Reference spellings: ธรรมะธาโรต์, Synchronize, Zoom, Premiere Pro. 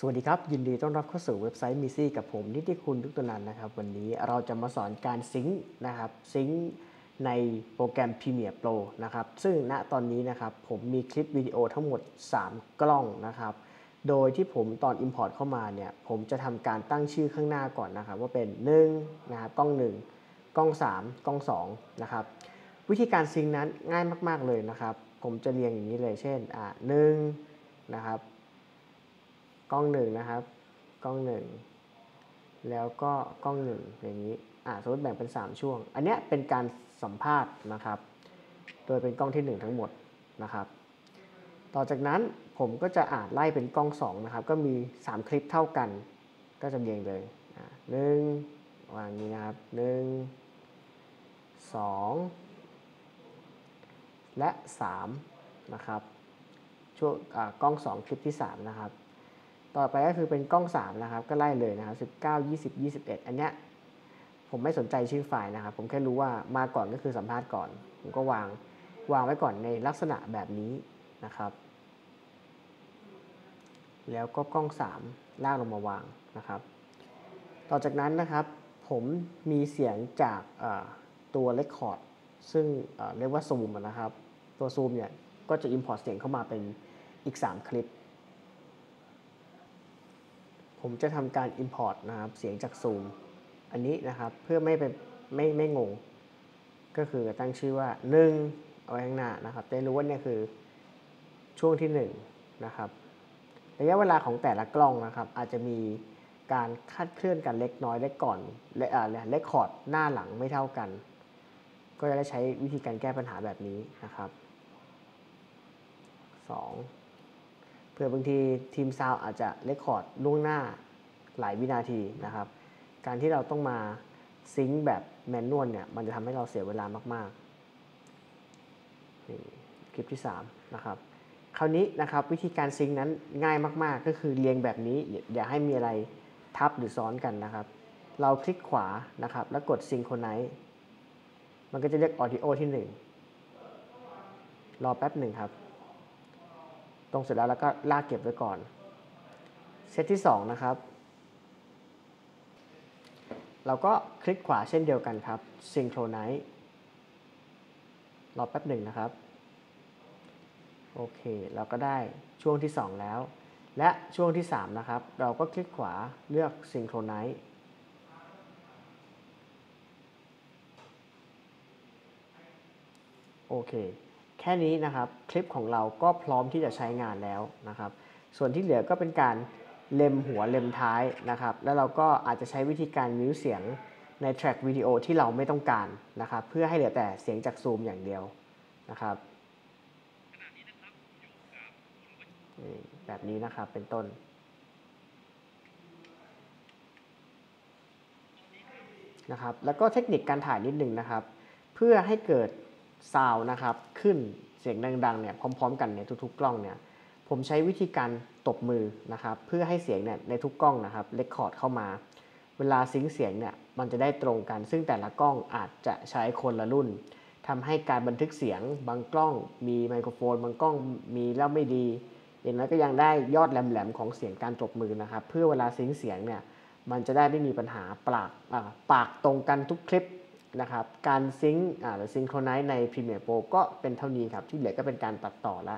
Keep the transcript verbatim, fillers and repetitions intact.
สวัสดีครับยินดีต้อนรับเข้าสู่เว็บไซต์มีซี่กับผมนิติคุณทุกตนันนะครับวันนี้เราจะมาสอนการซิงค์นะครับซิงค์ในโปรแกรม Premiere Pro นะครับซึ่งณตอนนี้นะครับผมมีคลิปวิดีโอทั้งหมดสามกล้องนะครับโดยที่ผมตอน Import เข้ามาเนี่ยผมจะทำการตั้งชื่อข้างหน้าก่อนนะครับว่าเป็นหนึ่งนะครับกล้องหนึ่งกล้องสามกล้องสองนะครับวิธีการซิงค์นั้นง่ายมากๆเลยนะครับผมจะเรียงอย่างนี้เลยเช่นอ่ะหนึ่งนะครับกล้องหนึ่งนะครับกล้องหนึ่งแล้วก็กล้องหนึ่งอย่างนี้อ่าสมมติแบ่งเป็นสามช่วงอันเนี้ยเป็นการสัมภาษณ์นะครับโดยเป็นกล้องที่หนึ่งทั้งหมดนะครับต่อจากนั้นผมก็จะอ่านไล่เป็นกล้องสองนะครับก็มีสามคลิปเท่ากันก็จะเรียงเลยอ่าหนึ่งวางนี้นะครับหนึ่ง สองและสามนะครับช่วงอ่ากล้องสองคลิปที่สามนะครับต่อไปก็คือเป็นกล้องสามนะครับก็ไล่เลยนะครับสิบเก้า ยี่สิบ ยี่สิบเอ็ดอันเนี้ยผมไม่สนใจชื่อไฟล์นะครับผมแค่รู้ว่ามาก่อนก็คือสัมภาษณ์ก่อนผมก็วางวางไว้ก่อนในลักษณะแบบนี้นะครับแล้วก็กล้องสามลากลงมาวางนะครับต่อจากนั้นนะครับผมมีเสียงจากตัวเรคคอร์ดซึ่งเรียกว่าซูมนะครับตัวซูมเนี่ยก็จะ import เสียงเข้ามาเป็นอีกสามคลิปผมจะทำการ import นะครับเสียงจากซูมอันนี้นะครับเพื่อไม่ไปไม่ไม่งงก็คือตั้งชื่อว่าหนึ่งเอาไว้ข้างหน้านะครับได้รู้ว่าเนี่ยคือช่วงที่หนึ่งนะครับระยะเวลาของแต่ละกล้องนะครับอาจจะมีการคาดเคลื่อนกันเล็กน้อยได้ก่อนและอ่าเรคคอร์ดหน้าหลังไม่เท่ากันก็จะได้ใช้วิธีการแก้ปัญหาแบบนี้นะครับสองเผื่อบางทีทีมซาวอาจจะเรคคอร์ดล่วงหน้าหลายวินาทีนะครับการที่เราต้องมาซิงค์แบบแมนนวลเนี่ยมันจะทำให้เราเสียเวลามากๆนี่คลิปที่สามนะครับคราวนี้นะครับวิธีการซิงค์นั้นง่ายมากๆก็คือเรียงแบบนี้อย่าให้มีอะไรทับหรือซ้อนกันนะครับเราคลิกขวานะครับแล้วกดซิงค์คนไหนมันก็จะเรียกออดิโอที่หนึ่งรอแป๊บหนึ่งครับตรงเสร็จแล้วแล้วก็ลากเก็บไว้ก่อนเซตที่สองนะครับเราก็คลิกขวาเช่นเดียวกันครับ Synchronize รอแป๊บหนึ่งนะครับโอเคเราก็ได้ช่วงที่สองแล้วและช่วงที่สามนะครับเราก็คลิกขวาเลือก Synchronize โอเคแค่นี้นะครับคลิปของเราก็พร้อมที่จะใช้งานแล้วนะครับส่วนที่เหลือก็เป็นการเล็มหัวเล็มท้ายนะครับแล้วเราก็อาจจะใช้วิธีการมิวส์เสียงในแทร็กวิดีโอที่เราไม่ต้องการนะครับเพื่อให้เหลือแต่เสียงจากซูมอย่างเดียวนะครับแบบนี้นะครับเป็นต้นนะครับแล้วก็เทคนิคการถ่ายนิดนึงนะครับเพื่อให้เกิดซาวนะครับขึ้นเสียงดังๆเนี่ยพร้อมๆกันเนี่ยทุกๆกล้องเนี่ยผมใช้วิธีการตบมือนะครับเพื่อให้เสียงเนี่ยในทุกกล้องนะครับเรคคอร์ดเข้ามาเวลาซิงค์เสียงเนี่ยมันจะได้ตรงกันซึ่งแต่ละกล้องอาจจะใช้คนละรุ่นทำให้การบันทึกเสียงบางกล้องมีไมโครโฟนบางกล้องมีแล้วไม่ดีอย่างนั้นก็ยังได้ยอดแหลมๆของเสียงการตบมือนะครับเพื่อเวลาซิงค์เสียงเนี่ยมันจะได้ไม่มีปัญหาปากปากตรงกันทุกคลิปนะครับการซิงค์หรือซิงโครไนซ์ใน Premiere Pro ก็เป็นเท่านี้ครับที่เหลือก็เป็นการตัดต่อละ